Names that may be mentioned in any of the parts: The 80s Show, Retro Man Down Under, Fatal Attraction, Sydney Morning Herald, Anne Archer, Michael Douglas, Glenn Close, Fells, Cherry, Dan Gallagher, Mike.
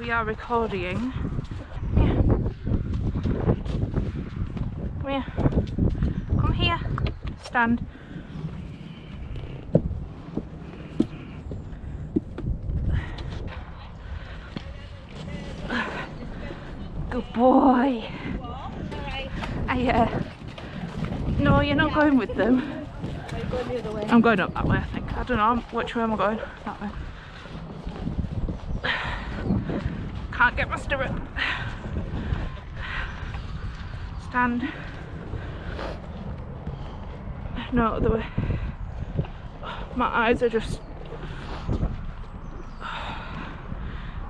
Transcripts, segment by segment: we are recording. Come here. Come here. Stand. Good boy. No, you're not going with them. I'm going up that way, I think. I don't know which way am I going. That way. Can't get my stirrup. Stand. No, other way. My eyes are just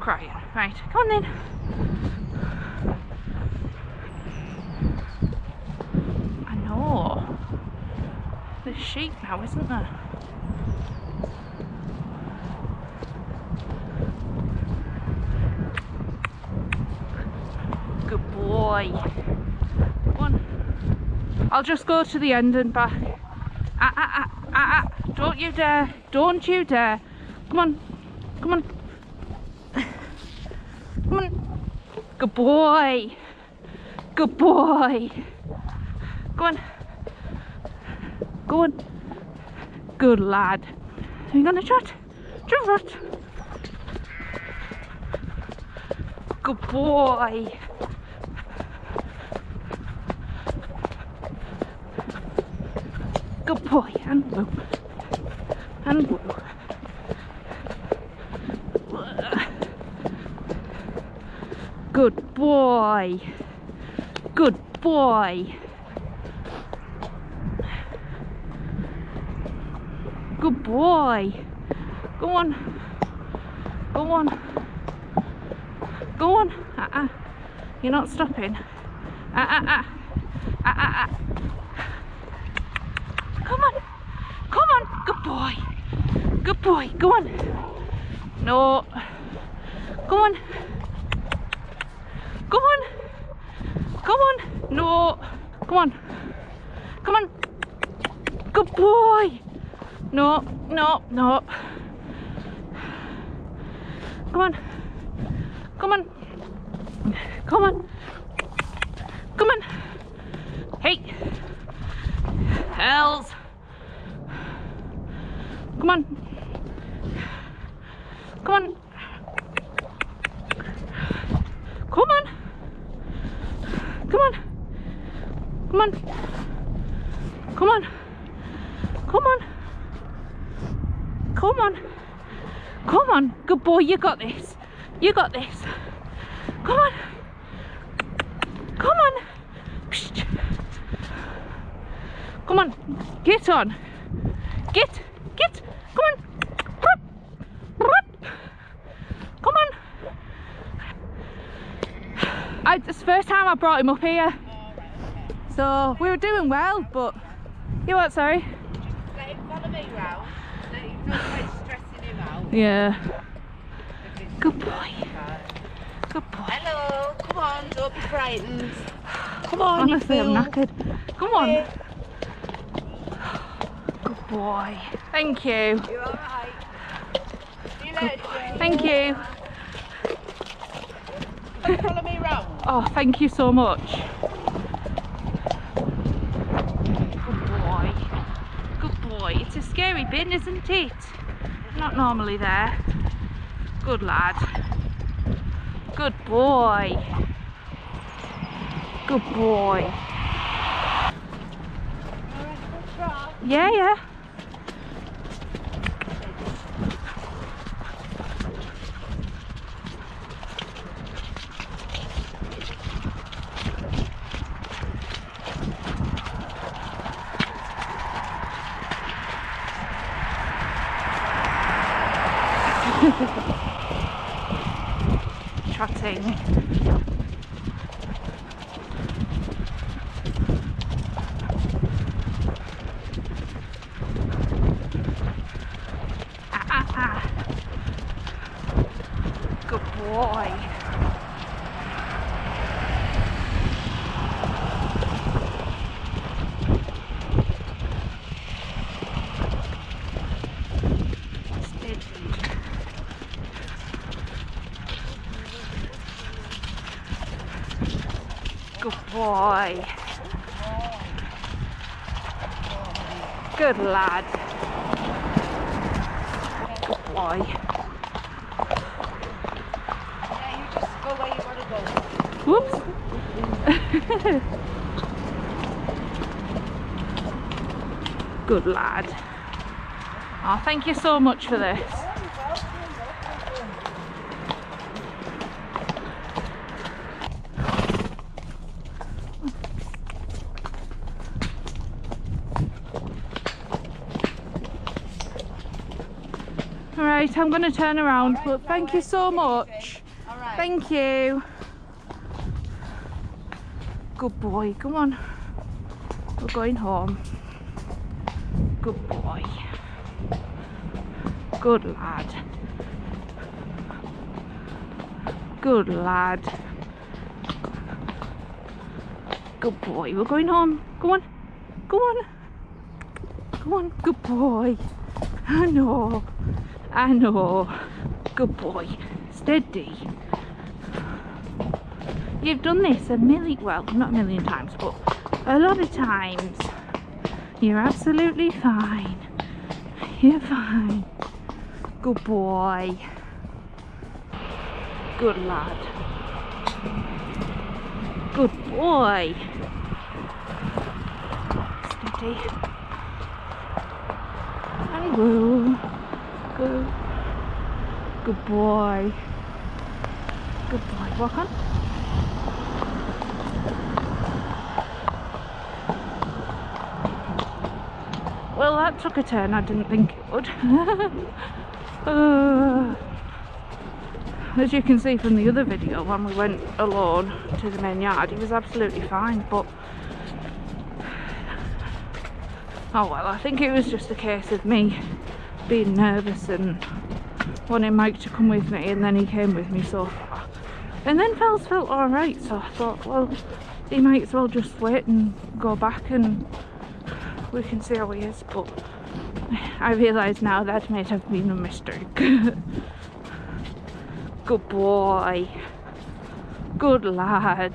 crying. Right, come on then. I know. There's sheep now, isn't there? Good boy. Come on. I'll just go to the end and back. Ah, ah, ah, ah, ah. Don't you dare. Don't you dare. Come on. Come on. Come on. Good boy. Good boy. Go on. Go on. Good lad. Are you going to trot? Trot. Good boy. Good boy. And woo. And woo. Good boy. Good boy. Good boy. Go on. Go on. Go on. Uh-uh. You're not stopping. Uh-uh-uh. Uh-uh-uh. Come on. Come on. Good boy. Good boy. Go on. No. Go on. Go on. Come on. No. Come on. Come on. Good boy. No, no, no. Come on. Come on. Come on. Come on. Hey. Fells. Come on. Come on. Come on. Come on. Come on. Come on. Come on. Come on. Come on. Good boy. You got this. You got this. Come on. Come on. Psst. Come on. Get on. Get. Get. Come on. Come on. It's the first time I brought him up here. So we were doing well, but... You what, sorry? Let him follow me round. Stressing him out. Yeah. Good boy. Good boy. Hello. Come on. Don't be frightened. Come on. Honestly, I'm knackered. Come on. Hey. Good boy. Thank you. You're all right. See you later. Thank you. Can you follow me round? Oh, thank you so much. It's a scary bin, isn't it? Not normally there. Good lad. Good boy. Good boy. Yeah, yeah. Trotting. Ah, ah, ah. Good boy. Steady. Good boy. Good lad. Good boy. Yeah, you just go where you want to go. Whoops. Good lad. Oh, thank you so much for this. Right, I'm going to turn around, right, but thank you so much. All right. Thank you. Good boy, come on. We're going home. Good boy. Good lad. Good lad. Good boy, we're going home. Go on. Go on. Go on. Good boy. I know. I know. Good boy. Steady. You've done this a million, well, not a million times, but a lot of times. You're absolutely fine. You're fine. Good boy. Good lad. Good boy. Steady. And woo. Good. Good boy. Good boy. Walk on. Well, that took a turn. I didn't think it would. As you can see from the other video, when we went alone to the main yard, he was absolutely fine. But oh well, I think it was just a case of me being nervous and wanting Mike to come with me, and then he came with me so far. And then Fells felt alright, so I thought, well, he might as well just wait and go back and we can see how he is. But I realise now that might have been a mistake. Good boy. Good lad.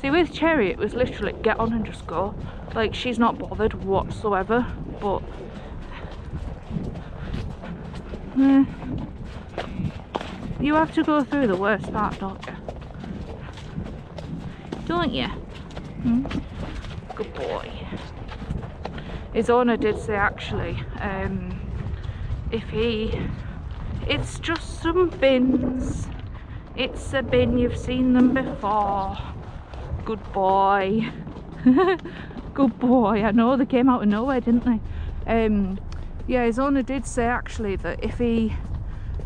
See, with Cherry it was literally get on and just go. Like, she's not bothered whatsoever, but you have to go through the worst part, don't you? Don't you? Hmm? Good boy. His owner did say, actually, it's just some bins. It's a bin, you've seen them before. Good boy. Good boy. I know, they came out of nowhere, didn't they? Yeah, his owner did say actually that if he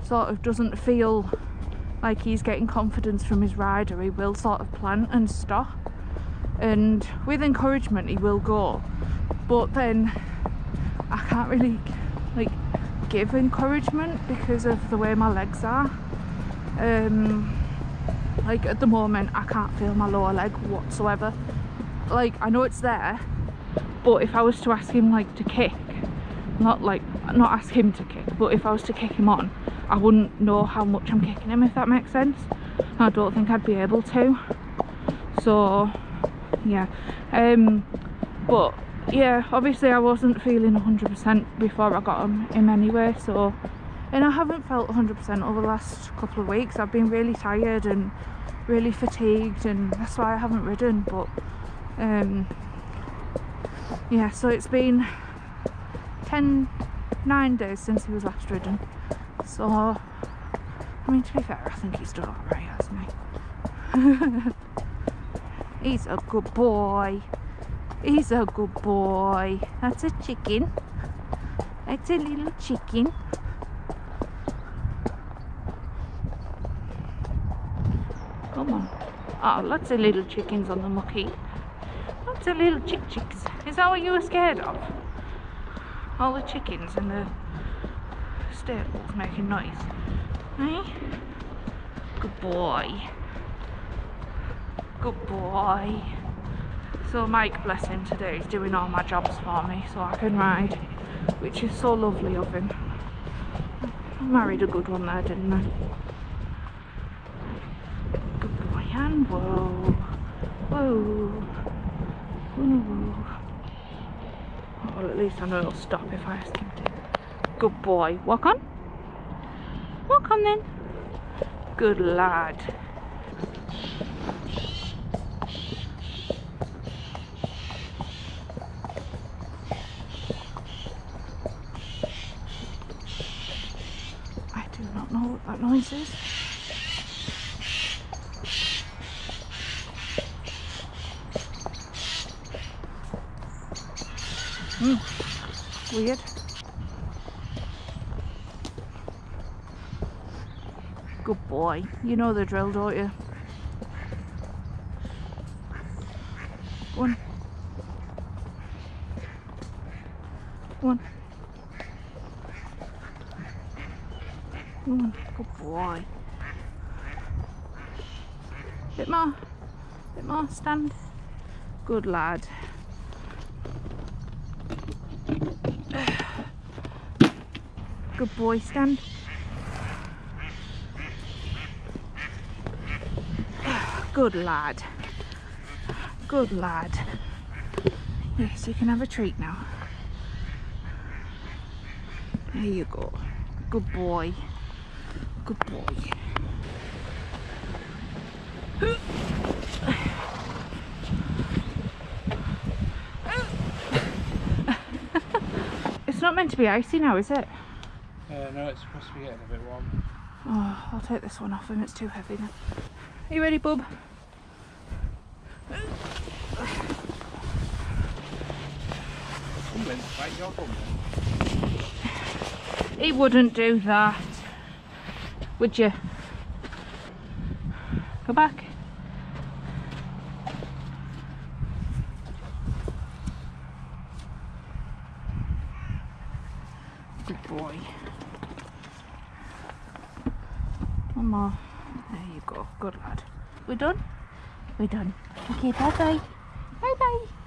sort of doesn't feel like he's getting confidence from his rider, he will sort of plant and stop, and with encouragement he will go. But then I can't really like give encouragement because of the way my legs are. Like at the moment I can't feel my lower leg whatsoever. Like, I know it's there, but if I was to ask him like to kick, not ask him to kick, but if I was to kick him on, I wouldn't know how much I'm kicking him, if that makes sense. I don't think I'd be able to. So yeah, but yeah, obviously I wasn't feeling 100% before I got him anyway. So, and I haven't felt 100% over the last couple of weeks. I've been really tired and really fatigued, and that's why I haven't ridden. But yeah, so it's been 9 days since he was last ridden. So I mean, to be fair, I think he's done alright, hasn't he? He's a good boy. He's a good boy. That's a chicken. That's a little chicken. Come on. Oh, lots of little chickens on the mucky. Lots of little chicks. Is that what you were scared of? All the chickens in the stables making noise. Hey? Good boy. Good boy. So Mike, bless him, today he's doing all my jobs for me so I can ride, which is so lovely of him. I married a good one there, didn't I? Good boy. can. Whoa. Whoa. Ooh. Well, at least I know it'll stop if I ask him to. Good boy. Walk on. Walk on then. Good lad. I do not know what that noise is. Weird. Good boy. You know the drill, don't you? Go on. Go on. Go on. Good boy. Bit more. Bit more. Stand. Good lad. Good boy. Stand. Good lad. Good lad. Yes, you can have a treat now. There you go. Good boy. Good boy. It's not meant to be icy now, is it? No, it's supposed to be getting a bit warm. Oh, I'll take this one off him. It's too heavy then. Are you ready, bub? He wouldn't do that, would you? Go back. Good boy. One more. There you go, good lad. We're done? We're done. Okay, bye bye. Bye bye.